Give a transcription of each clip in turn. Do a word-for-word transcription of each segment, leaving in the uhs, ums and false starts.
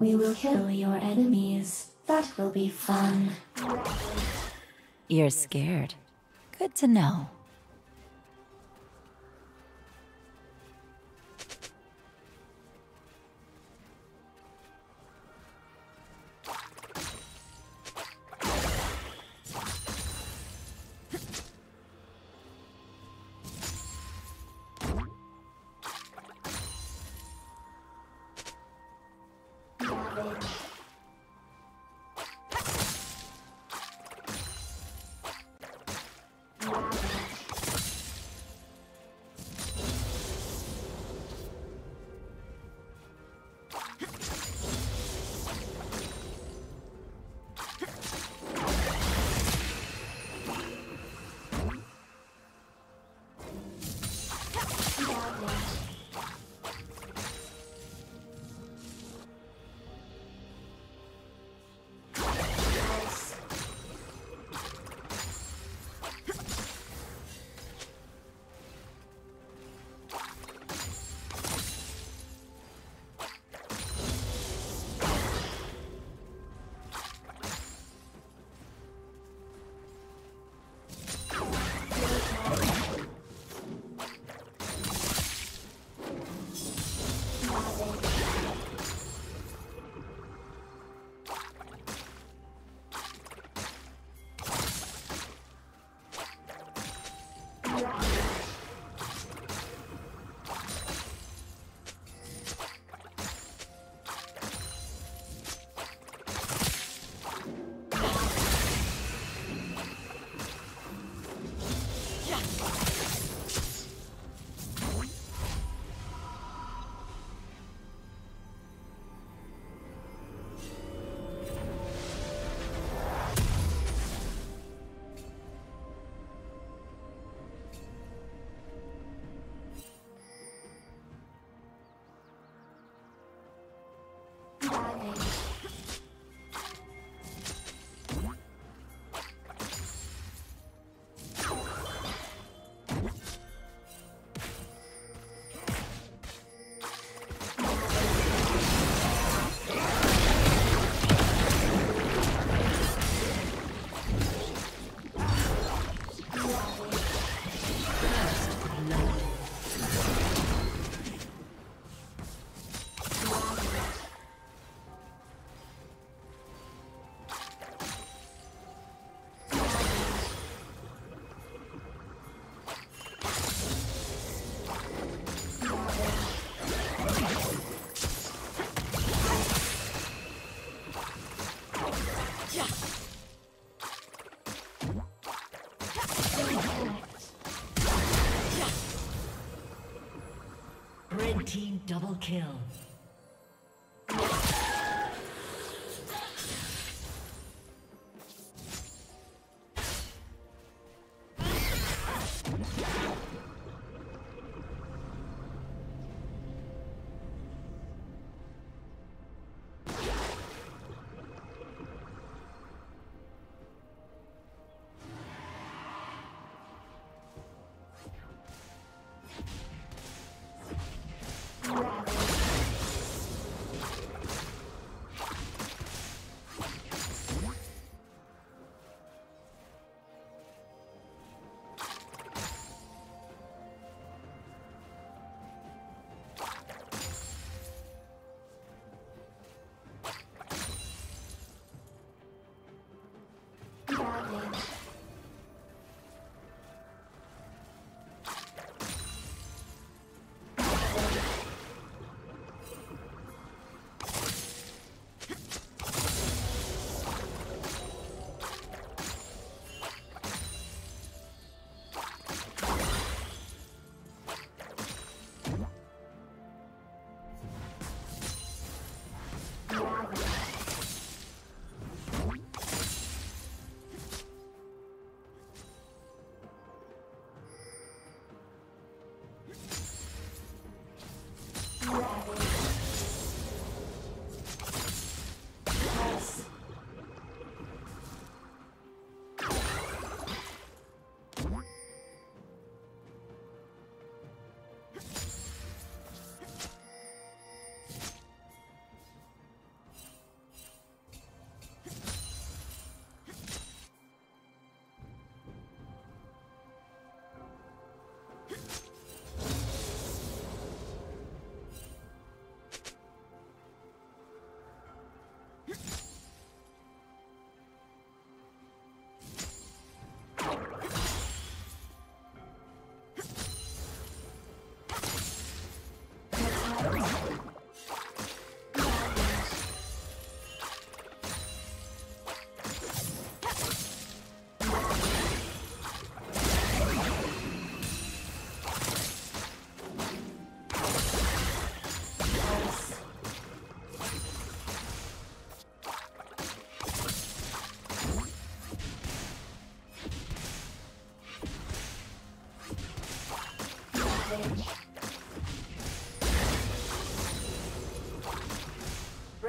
We will kill your enemies. That will be fun. You're scared. Good to know. Team double kill.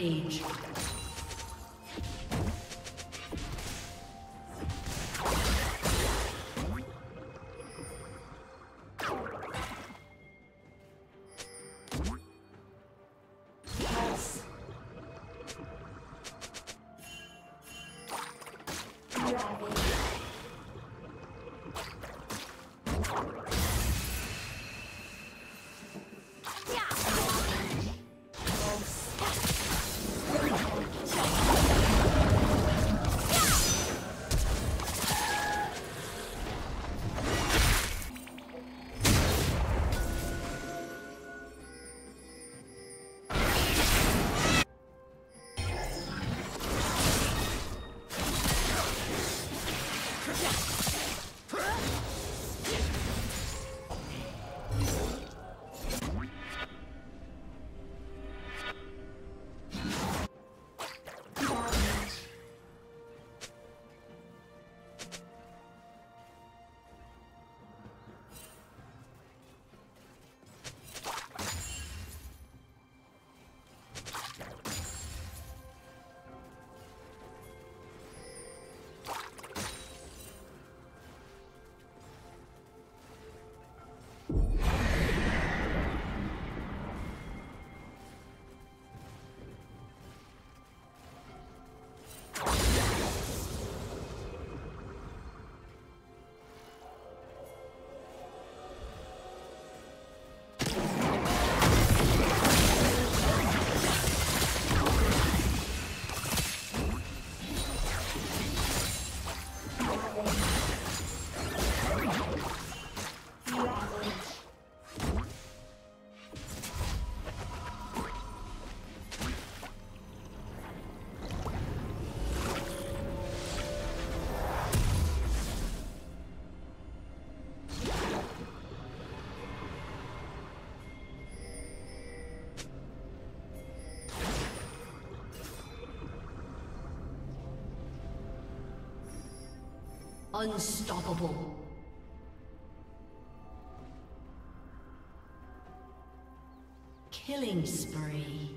Page. Unstoppable. Killing spree.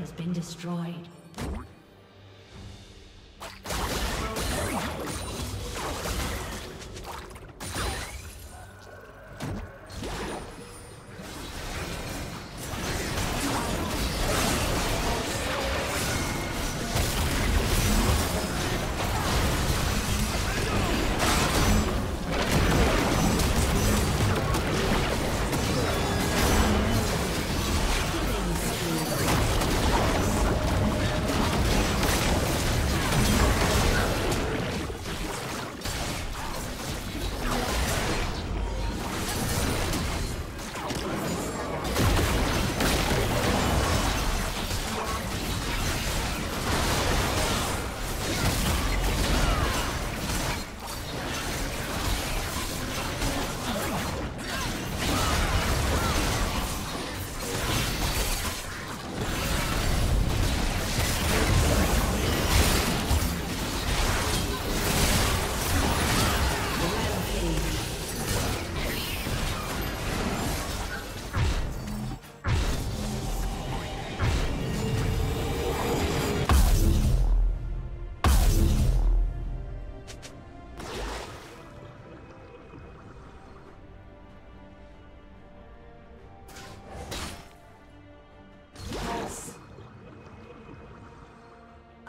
Has been destroyed.